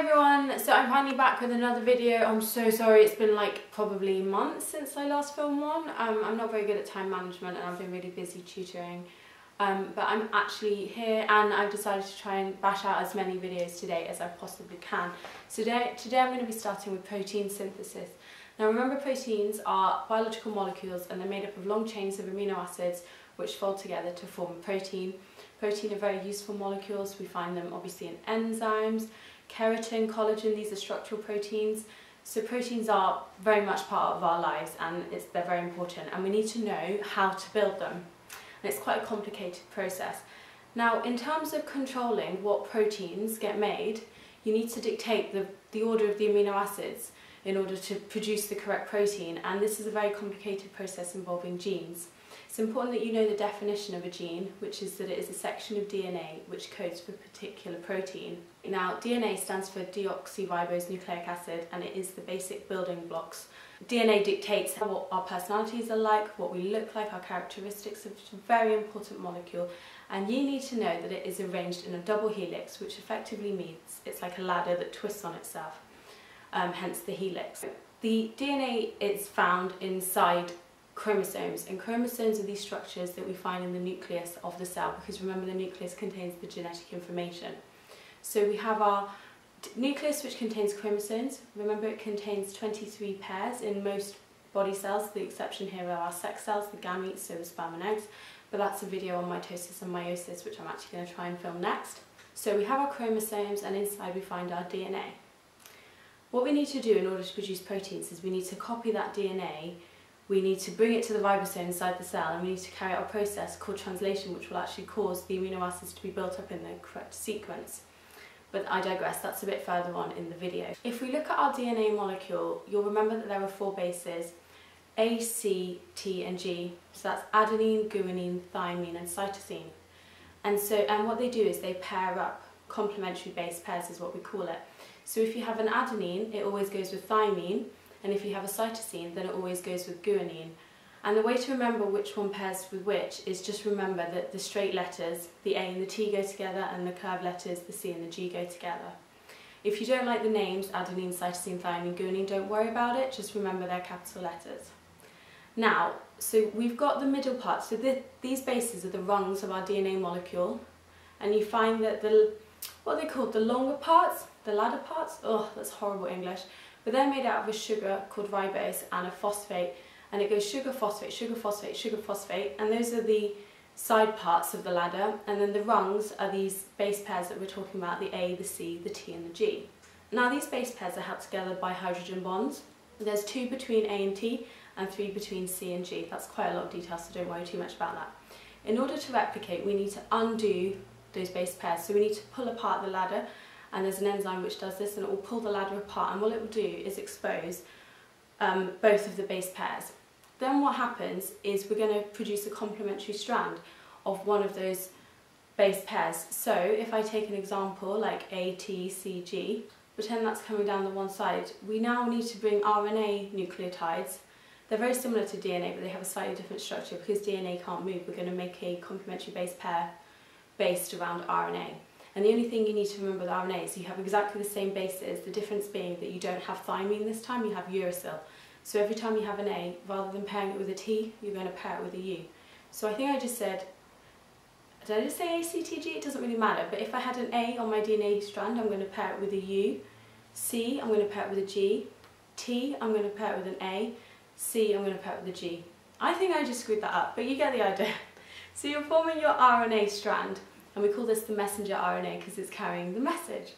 Hi everyone, so I'm finally back with another video. I'm so sorry, it's been like probably months since I last filmed one. I'm not very good at time management and I've been really busy tutoring, but I'm actually here and I've decided to try and bash out as many videos today as I possibly can. So today I'm going to be starting with protein synthesis. Now remember, proteins are biological molecules and they're made up of long chains of amino acids which fold together to form a protein. Protein are very useful molecules. We find them obviously in enzymes, keratin, collagen. These are structural proteins. So proteins are very much part of our lives and they're very important, and we need to know how to build them. And it's quite a complicated process. Now in terms of controlling what proteins get made, you need to dictate the order of the amino acids in order to produce the correct protein, and this is a very complicated process involving genes. It's important that you know the definition of a gene, which is that it is a section of DNA which codes for a particular protein. Now, DNA stands for deoxyribonucleic acid, and it is the basic building blocks. DNA dictates what our personalities are like, what we look like, our characteristics. It's a very important molecule, and you need to know that it is arranged in a double helix, which effectively means it's like a ladder that twists on itself. Hence the helix. The DNA is found inside chromosomes, and chromosomes are these structures that we find in the nucleus of the cell, because remember, the nucleus contains the genetic information. So we have our nucleus, which contains chromosomes. Remember, it contains 23 pairs in most body cells. The exception here are our sex cells, the gametes, so the sperm and eggs, but that's a video on mitosis and meiosis which I'm actually going to try and film next. So we have our chromosomes, and inside we find our DNA. What we need to do in order to produce proteins is we need to copy that DNA, we need to bring it to the ribosome inside the cell, and we need to carry out a process called translation, which will actually cause the amino acids to be built up in the correct sequence. But I digress, that's a bit further on in the video. If we look at our DNA molecule, you'll remember that there are four bases: A, C, T and G. So that's adenine, guanine, thymine and cytosine. And what they do is they pair up. Complementary base pairs is what we call it. So if you have an adenine, it always goes with thymine, and if you have a cytosine, then it always goes with guanine. And the way to remember which one pairs with which is just remember that the straight letters, the A and the T, go together, and the curved letters, the C and the G, go together. If you don't like the names adenine, cytosine, thymine, guanine, don't worry about it, just remember they're capital letters. Now, so we've got the middle part, so these bases are the rungs of our DNA molecule, and you find that what are they called? The longer parts? The ladder parts? Oh, that's horrible English. But they're made out of a sugar called ribose and a phosphate, and it goes sugar, phosphate, sugar, phosphate, sugar, phosphate, and those are the side parts of the ladder. And then the rungs are these base pairs that we're talking about, the A, the C, the T and the G. Now these base pairs are held together by hydrogen bonds. There's two between A and T and three between C and G. That's quite a lot of detail, so don't worry too much about that. In order to replicate, we need to undo those base pairs, so we need to pull apart the ladder, and there's an enzyme which does this, and it will pull the ladder apart, and what it will do is expose both of the base pairs. Then what happens is we're going to produce a complementary strand of one of those base pairs. So if I take an example like ATCG, pretend that's coming down the one side, we now need to bring RNA nucleotides. They're very similar to DNA, but they have a slightly different structure because DNA can't move. We're going to make a complementary base pair based around RNA. And the only thing you need to remember with RNA is you have exactly the same bases, the difference being that you don't have thymine this time, you have uracil. So every time you have an A, rather than pairing it with a T, you're going to pair it with a U. So I think I just said, did I just say ACTG? It doesn't really matter, but if I had an A on my DNA strand, I'm going to pair it with a U. C, I'm going to pair it with a G. T, I'm going to pair it with an A. C, I'm going to pair it with a G. I think I just screwed that up, but you get the idea. So you're forming your RNA strand, and we call this the messenger RNA because it's carrying the message.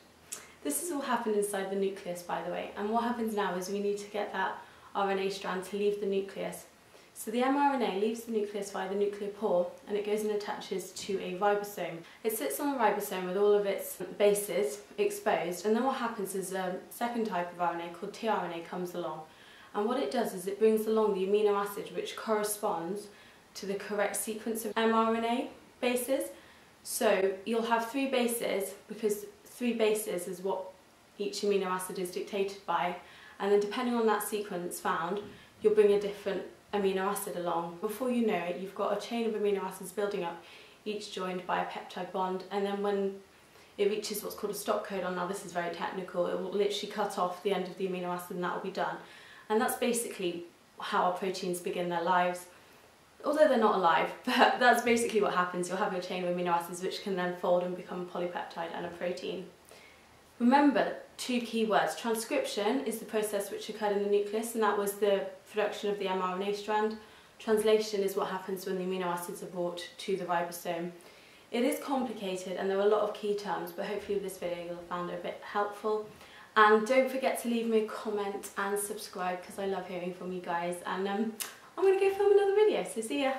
This has all happened inside the nucleus, by the way, and what happens now is we need to get that RNA strand to leave the nucleus. So the mRNA leaves the nucleus via the nuclear pore, and it goes and attaches to a ribosome. It sits on a ribosome with all of its bases exposed, and then what happens is a second type of RNA called tRNA comes along, and what it does is it brings along the amino acid which corresponds to the correct sequence of mRNA bases. So you'll have three bases, because three bases is what each amino acid is dictated by, and then depending on that sequence found, you'll bring a different amino acid along. Before you know it, you've got a chain of amino acids building up, each joined by a peptide bond, and then when it reaches what's called a stop codon. Now this is very technical, it will literally cut off the end of the amino acid and that will be done. And that's basically how our proteins begin their lives, although they're not alive, but that's basically what happens. You'll have your chain of amino acids which can then fold and become a polypeptide and a protein. Remember two key words. Transcription is the process which occurred in the nucleus, and that was the production of the mRNA strand. Translation is what happens when the amino acids are brought to the ribosome. It is complicated and there are a lot of key terms, but hopefully with this video you'll have found it a bit helpful. And don't forget to leave me a comment and subscribe because I love hearing from you guys, and I'm going to go film another video, so see ya!